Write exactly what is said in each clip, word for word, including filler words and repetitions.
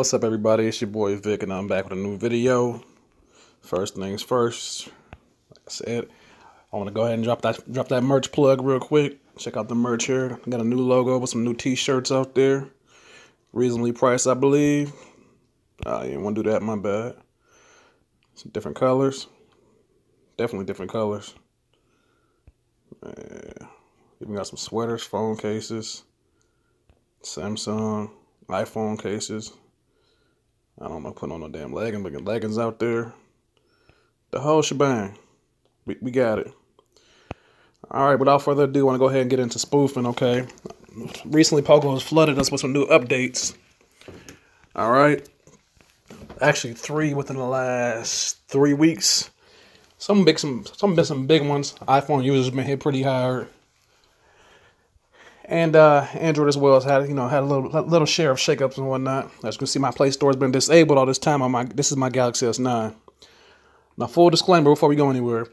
What's up, everybody? It's your boy Vic, and I'm back with a new video. First things first, like I said, I want to go ahead and drop that drop that merch plug real quick. Check out the merch here. I got a new logo with some new T-shirts out there, reasonably priced, I believe. I didn't want to do that. My bad. Some different colors, definitely different colors. Yeah. Even got some sweaters, phone cases, Samsung, iPhone cases. I don't know, putting on no damn leggings, but leggings out there. The whole shebang. We, we got it. Alright, without further ado, I want to go ahead and get into spoofing, okay? Recently, Pogo has flooded us with some new updates. Alright. Actually, three within the last three weeks. Some big, some, some been some big ones. iPhone users have been hit pretty hard. And uh, Android as well has had, you know, had a little little share of shakeups and whatnot. As you can see, my Play Store has been disabled all this time. On my this is my Galaxy S nine. Now, full disclaimer before we go anywhere: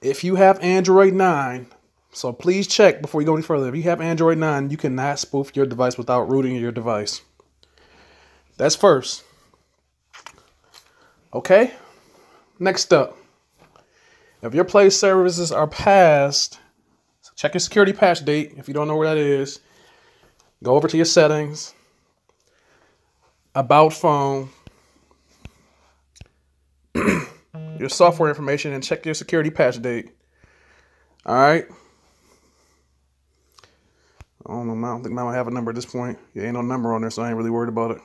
if you have Android nine, so please check before you go any further. If you have Android nine, you cannot spoof your device without rooting your device. That's first. Okay. Next up, if your Play services are passed. Check your security patch date. If you don't know where that is, go over to your settings, about phone, your software information, and check your security patch date. All right. I don't know. I don't think I have a number at this point. There ain't no number on there, so I ain't really worried about it.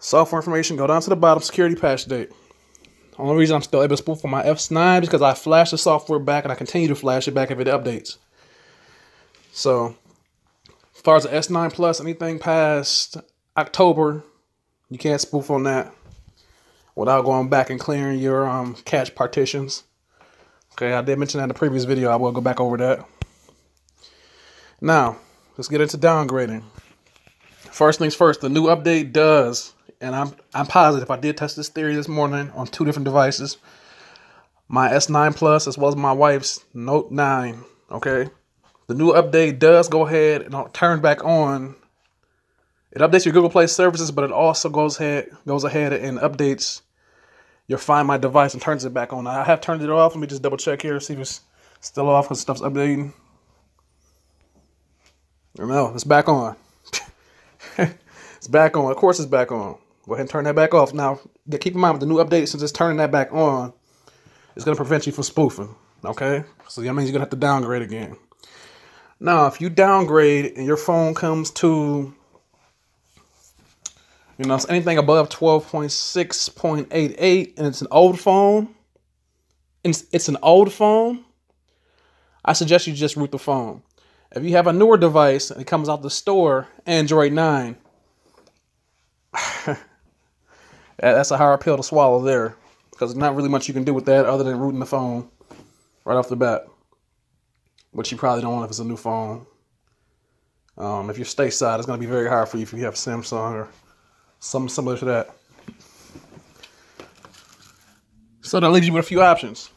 Software information. Go down to the bottom. Security patch date. Only reason I'm still able to spoof on my S nine is because I flash the software back and I continue to flash it back if it updates. So, as far as the S nine Plus, anything past October, you can't spoof on that without going back and clearing your um, cache partitions. Okay, I did mention that in the previous video. I will go back over that. Now, let's get into downgrading. First things first, the new update does... And I'm I'm positive I did test this theory this morning on two different devices. My S nine Plus as well as my wife's Note nine. Okay. The new update does go ahead and I'll turn back on. It updates your Google Play services, but it also goes ahead goes ahead and updates your Find My Device and turns it back on. I have turned it off. Let me just double check here, see if it's still off because stuff's updating. No, it's back on. It's back on. Of course it's back on. Go ahead and turn that back off. Now, keep in mind with the new update, since it's turning that back on, it's going to prevent you from spoofing, okay? So that means you're going to have to downgrade again. Now, if you downgrade and your phone comes to, you know, it's anything above twelve point six point eight eight and it's an old phone, it's, it's an old phone, I suggest you just root the phone. If you have a newer device and it comes out the store, Android nine, that's a higher pill to swallow there, because there's not really much you can do with that other than rooting the phone right off the bat, which you probably don't want if it's a new phone. Um, if you're stateside, it's going to be very hard for you if you have Samsung or something similar to that. So that leaves you with a few options.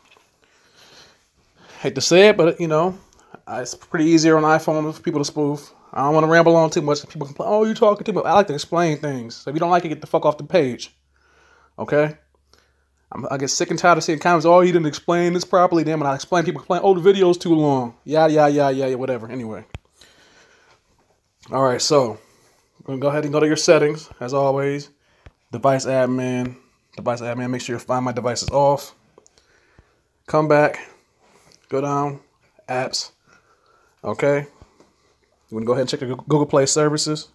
Hate to say it, but you know, it's pretty easier on iPhone for people to spoof. I don't want to ramble on too much. People complain, oh, you're talking too much. I like to explain things. So if you don't like it, get the fuck off the page. Okay? I'm, I get sick and tired of seeing comments, oh, you didn't explain this properly. Then when I explain, people complain, oh, the video's too long. Yeah, yeah, yeah, yeah, yeah, whatever. Anyway. All right, so we're going to go ahead and go to your settings, as always. Device admin. Device admin. Make sure you Find My Device is off. Come back. Go down. Apps. Okay? You want to go ahead and check your Google Play services.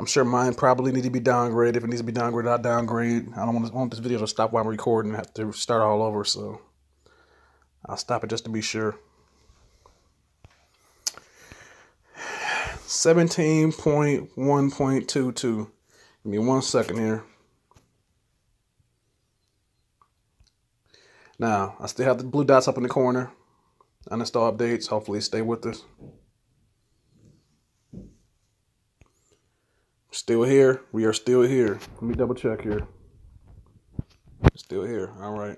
I'm sure mine probably need to be downgraded. If it needs to be downgraded, I'll downgrade. I don't want, to, want this video to stop while I'm recording and have to start all over, so I'll stop it just to be sure. seventeen point one point two two. Give me one second here. Now, I still have the blue dots up in the corner. Uninstall updates. Hopefully stay with us. Still here. We are still here. Let me double check here. Still here. All right.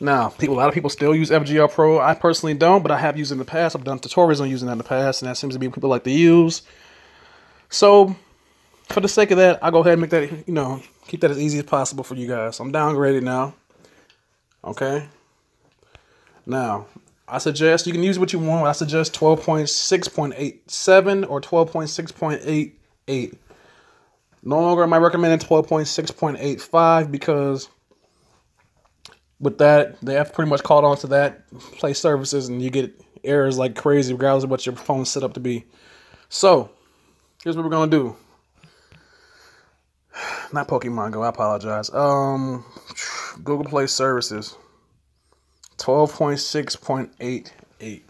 Now, people. A lot of people still use F G L Pro. I personally don't, but I have used it in the past. I've done tutorials on using that in the past, and that seems to be what people like to use. So for the sake of that, I'll go ahead and make that, you know, keep that as easy as possible for you guys. So I'm downgraded now. Okay. Now, I suggest you can use what you want. I suggest twelve point six point eight seven or twelve point six point eight eight. No longer am I recommending twelve point six point eight five because with that, they have pretty much caught on to that Play Services and you get errors like crazy regardless of what your phone's set up to be. So, here's what we're going to do. Not Pokemon Go, I apologize. Um, Google Play Services. twelve point six point eight eight.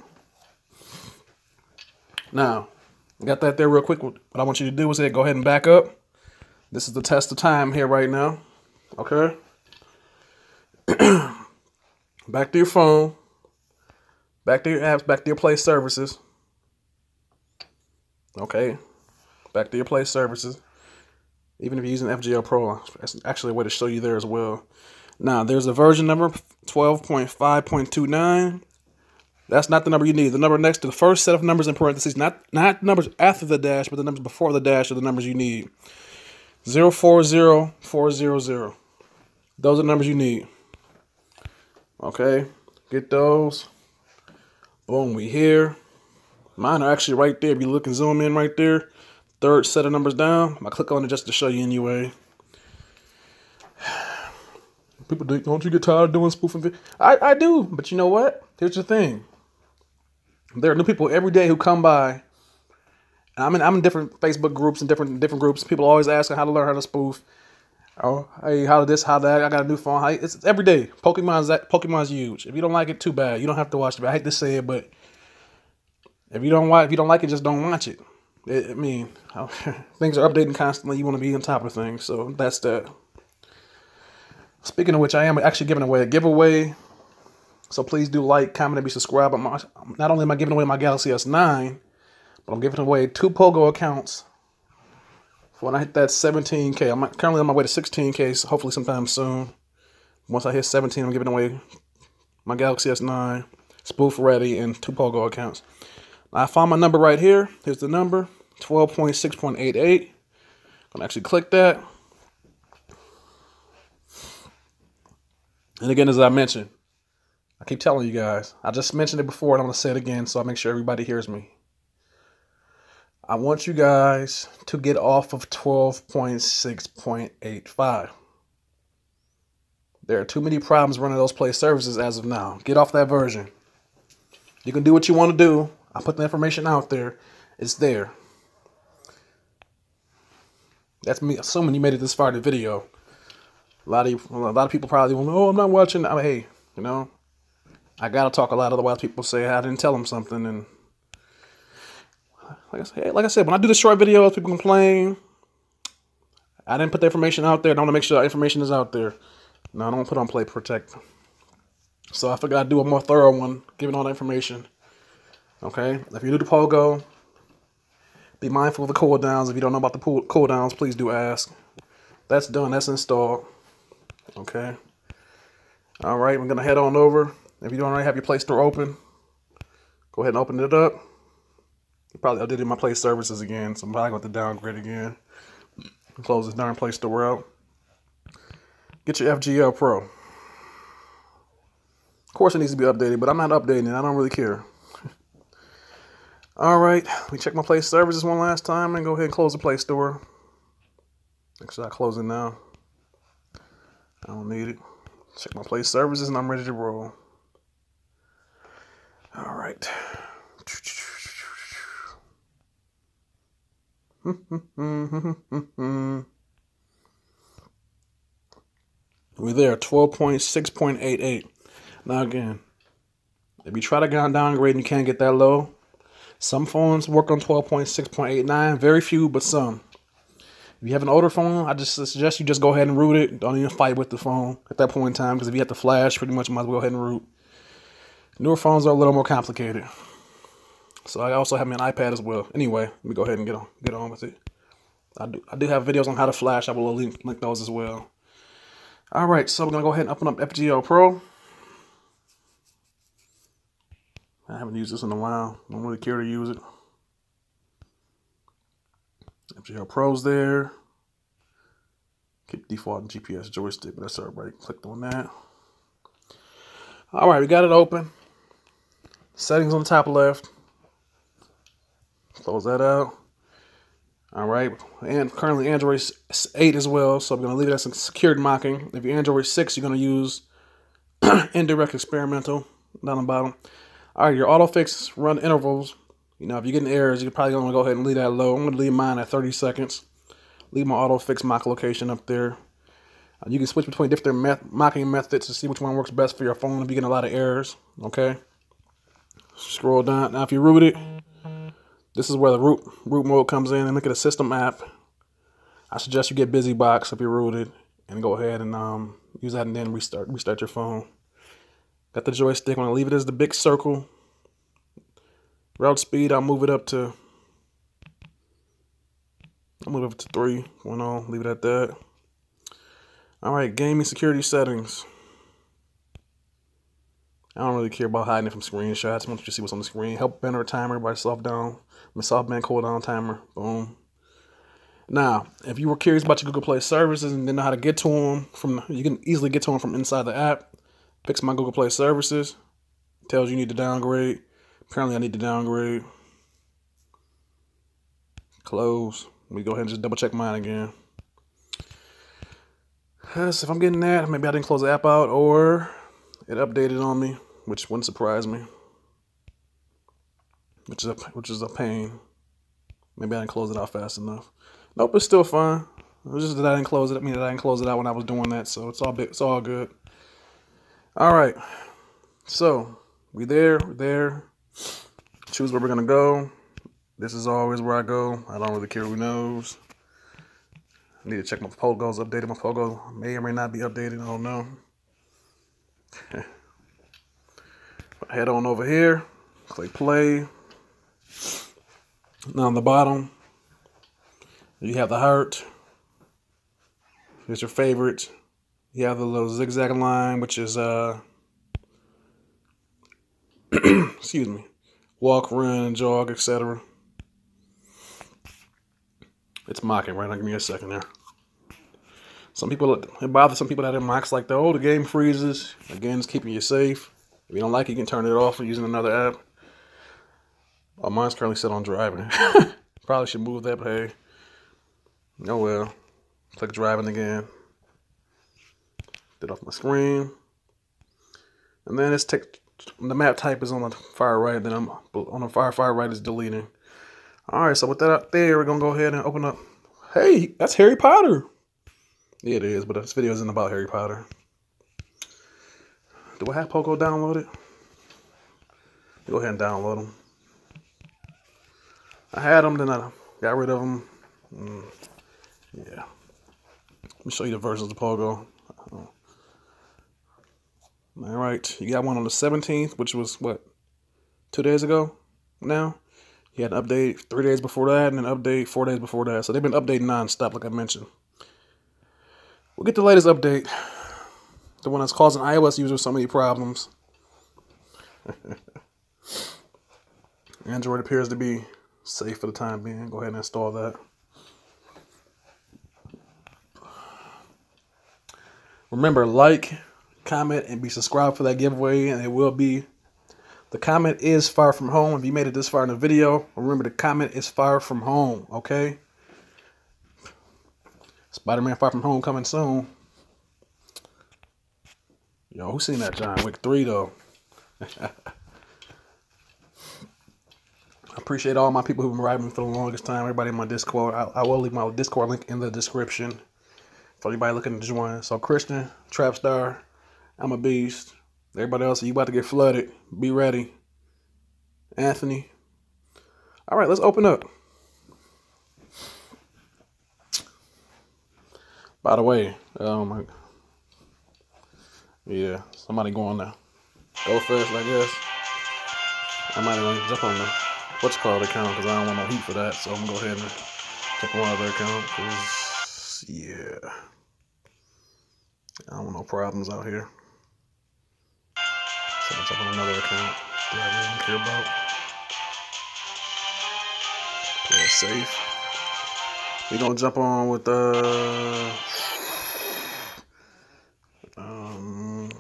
Now, got that there real quick. What I want you to do is go ahead and back up. This is the test of time here right now. Okay. Back to your phone. Back to your apps. Back to your Play Services. Okay. Back to your Play Services. Even if you're using F G L Pro, that's actually a way to show you there as well. Now, there's a version number, twelve point five point two nine. That's not the number you need. The number next to the first set of numbers in parentheses, not, not numbers after the dash, but the numbers before the dash are the numbers you need. zero four zero four zero zero. Those are the numbers you need. Okay, get those. Boom, we here. Mine are actually right there. If you look and zoom in right there, third set of numbers down. I click on it just to show you anyway. People, do, don't you get tired of doing spoofing videos? I, I do, but you know what? Here's the thing. There are new people every day who come by. And I'm in I'm in different Facebook groups and different different groups. People always asking how to learn how to spoof. Oh, hey, how this, how that? I got a new phone. How, it's, it's every day. Pokemon's Pokemon's huge. If you don't like it, too bad. You don't have to watch it. I hate to say it, but if you don't if you don't like it, just don't watch it. it I mean, things are updating constantly. You want to be on top of things, so that's that. Speaking of which, I am actually giving away a giveaway. So please do like, comment, and be subscribed. I'm not only am I giving away my Galaxy S nine, but I'm giving away two Pogo accounts for when I hit that seventeen K. I'm currently on my way to sixteen K, so hopefully sometime soon. Once I hit seventeen, I'm giving away my Galaxy S nine, Spoof Ready, and two Pogo accounts. I found my number right here. Here's the number, twelve point six point eight eight. I'm gonna actually click that. And again, as I mentioned, I keep telling you guys, I just mentioned it before and I'm going to say it again so I make sure everybody hears me. I want you guys to get off of twelve point six point eight five. There are too many problems running those Play Services as of now. Get off that version. You can do what you want to do. I put the information out there. It's there. That's me assuming you made it this far in the video. A lot of a lot of people probably will. Oh, I'm not watching. I mean, hey, you know, I gotta talk a lot. Otherwise, people say I didn't tell them something. And like I said, like I said, when I do the short videos, people complain. I didn't put the information out there. I want to make sure the information is out there. No, I don't put on Play Protect. So I forgot to do a more thorough one, giving all the information. Okay, if you do the Pogo, be mindful of the cooldowns. If you don't know about the cooldowns, please do ask. That's done. That's installed. Okay. All right, we're going to head on over. If you don't already have your Play Store open, go ahead and open it up. You probably updated my Play Services again, so I'm probably going to downgrade again. Close this darn Play Store out. Get your F G L Pro. Of course, it needs to be updated, but I'm not updating it. I don't really care. All right, let me check my Play Services one last time and go ahead and close the Play Store. Actually, I close it now. I don't need it. Check my Play Services and I'm ready to roll. All right. We're there, twelve point six point eight eight. Now again, if you try to go downgrade and you can't get that low, some phones work on twelve point six point eight nine, very few, but some. If you have an older phone, I just suggest you just go ahead and root it. Don't even fight with the phone at that point in time, because if you have to flash, pretty much you might as well go ahead and root. Newer phones are a little more complicated. So I also have me an iPad as well. Anyway, let me go ahead and get on get on with it. I do I do have videos on how to flash. I will link, link those as well. All right, so we're gonna go ahead and open up F G L Pro. I haven't used this in a while. I don't really care to use it. F G L Pro's there. Keep default and G P S joystick, but that's all right. Clicked on that. All right, we got it open. Settings on the top left. Close that out. All right, and currently Android eight as well, so I'm going to leave it as secured mocking. If you're Android six, you're going to use indirect experimental down the bottom. All right, your auto fix run intervals. You know, if you're getting errors, you're probably going to go ahead and leave that low. I'm going to leave mine at thirty seconds. Leave my auto fix mock location up there. Uh, you can switch between different meth mocking methods to see which one works best for your phone if you're getting a lot of errors. Okay. Scroll down. Now, if you root it, this is where the root root mode comes in. And look at the system app. I suggest you get Busy Box if you're rooted, and go ahead and um, use that, and then restart restart your phone. Got the joystick. I'm gonna leave it as the big circle. Route speed, I'll move it up to. I'll move it up to three. One on. Leave it at that. All right, gaming security settings. I don't really care about hiding it from screenshots. I want you to see what's on the screen. Help banner timer by soft down. My soft band cooldown timer. Boom. Now, if you were curious about your Google Play services and didn't know how to get to them, from you can easily get to them from inside the app. Picks my Google Play services. Tells you, you need to downgrade. Apparently, I need to downgrade. Close. Let me go ahead and just double check mine again. Yes, if I'm getting that, maybe I didn't close the app out, or it updated on me, which wouldn't surprise me, which is a, which is a pain. Maybe I didn't close it out fast enough. Nope, it's still fine. It was just that I didn't close it. I mean, that I didn't close it out when I was doing that, so it's all big, it's all good. All right, so we there, we're there. Choose where we're gonna go. This is always where I go. I don't really care who knows. I need to check my Pogo's updated. My Pogo may or may not be updated. I don't know. Head on over here, click play. Now on the bottom, you have the heart. Here's your favorite. You have the little zigzag line, which is uh, excuse me, walk, run, jog, et cetera. It's mocking right now. Give me a second there. Some people, it bothers some people that it mocks like the, oh, the game freezes. Again, it's keeping you safe. If you don't like it, you can turn it off or using another app. Oh, mine's currently set on driving. Probably should move that, but hey. Oh well. Click driving again. Get off my screen. And then it's take, the map type is on the far right, then I'm on the far far right is deleting. Alright, so with that up there, we're gonna go ahead and open up. Hey, that's Harry Potter. Yeah, it is, but this video isn't about Harry Potter. Do I have Pogo downloaded? Go ahead and download them. I had them, then I got rid of them. Mm, yeah. Let me show you the versions of Pogo. Oh. All right, you got one on the seventeenth, which was what, two days ago. Now you had an update three days before that, and an update four days before that. So they've been updating nonstop, like I mentioned. We'll get the latest update. The one that's causing iOS users so many problems. Android appears to be safe for the time being. Go ahead and install that. Remember, like, comment, and be subscribed for that giveaway. And it will be, the comment is far from home. If you made it this far in the video, remember the comment is far from home. Okay. Spider-Man Far From Home coming soon. Yo, who seen that John Wick three, though? I appreciate all my people who've been writing for the longest time. Everybody in my Discord. I, I will leave my Discord link in the description for anybody looking to join. So, Christian, Trapstar, I'm a beast. Everybody else, you about to get flooded. Be ready. Anthony. All right, let's open up. By the way, oh my... Yeah, somebody going now. Go first, I guess. I might even jump on the what's called account because I don't want no heat for that. So I'm gonna go ahead and check one other account. Cause yeah, I don't want no problems out here. So I'm jumping on another account that I really don't care about. Play it safe. We're gonna jump on with the um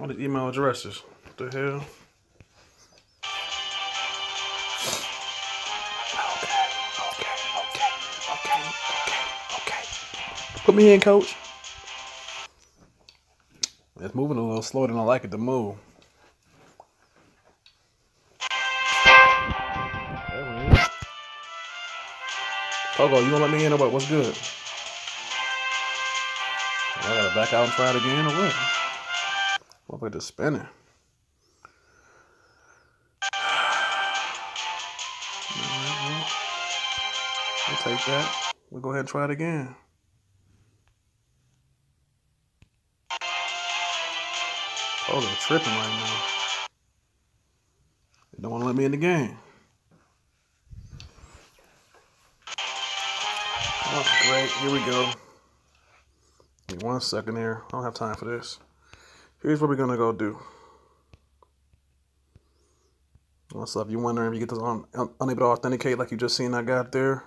all the email addresses. What the hell? Put me in, coach. It's moving a little slower than I like it to move. There we go. Pogo, you gonna let me in or what? What's good? I gotta back out and try it again or what? What about the spinning? We'll take that. We'll go ahead and try it again. Oh, they're tripping right now. They don't want to let me in the game. Oh, great. Here we go. Give me one second here. I don't have time for this. Here's what we're going to go do. What's up? You're wondering if you get this on, un unable to authenticate like you just seen I got there.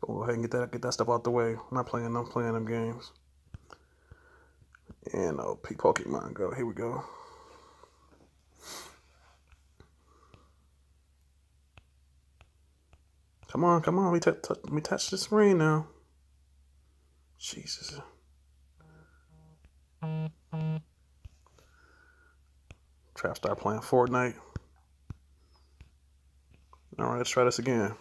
Go ahead and get that, get that stuff out the way. I'm not playing. I'm playing them games. And oh, Pokemon Go. Here we go. Come on, come on. Let me, t t let me touch the screen now. Jesus. Trap star playing Fortnite. All right, let's try this again.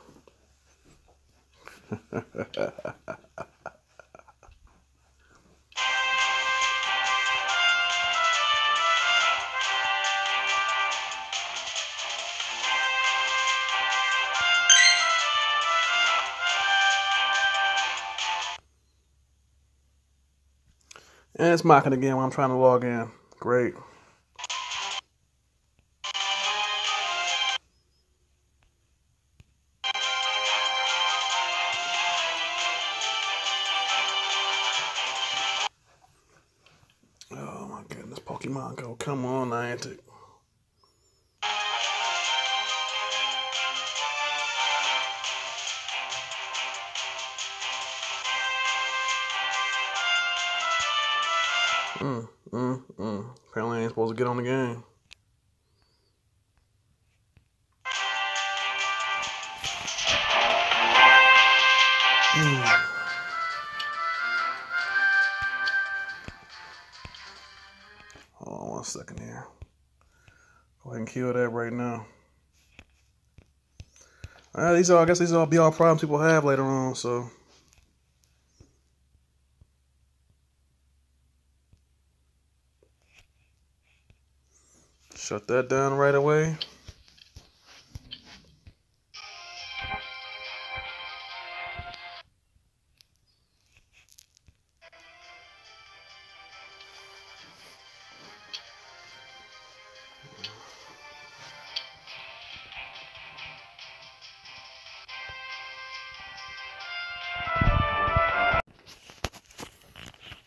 And it's mocking again while I'm trying to log in. Great. Oh my goodness, Pokemon Go. Come on, Niantic. Mm, mm, mm. Apparently I ain't supposed to get on the game. Mm. Hold on one second here. Go ahead and kill that right now. Alright, these are, I guess these are all be all problems people have later on, so. Shut that down right away.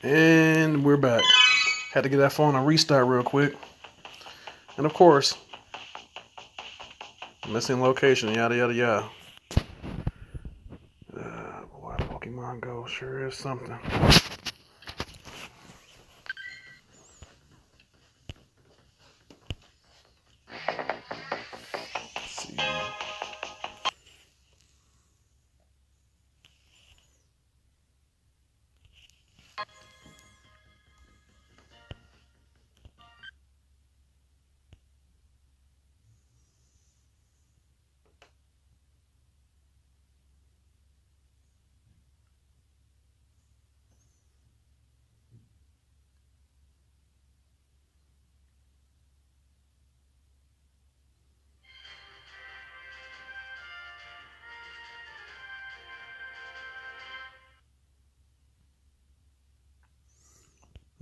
And we're back. Had to get that phone and restart real quick. And of course, missing location, yada yada yada. Uh, boy, Pokemon Go sure is something.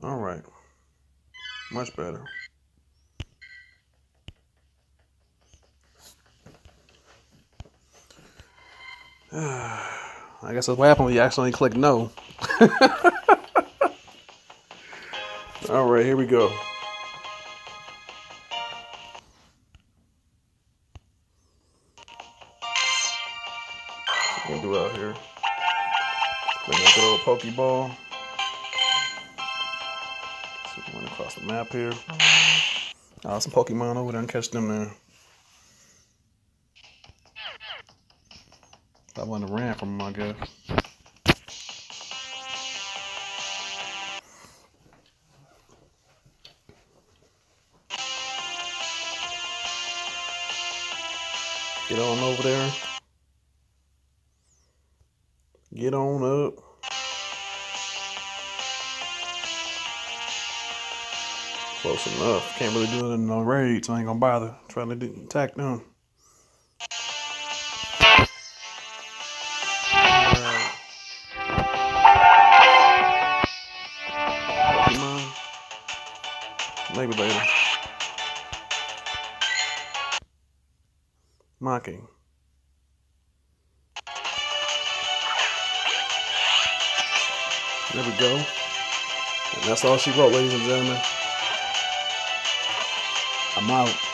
All right, much better. I guess that's what happened when you accidentally click no. All right, here we go. Pokeball. So we went across the map here. Uh, some Pokemon over there and catch them there. I wouldn't have ran from them, I guess. Get on over there. Get on up. Close enough. Can't really do it in no raid, so I ain't gonna bother trying to attack them. Maybe later. Mocking. There we go. And that's all she wrote, ladies and gentlemen. I'm out.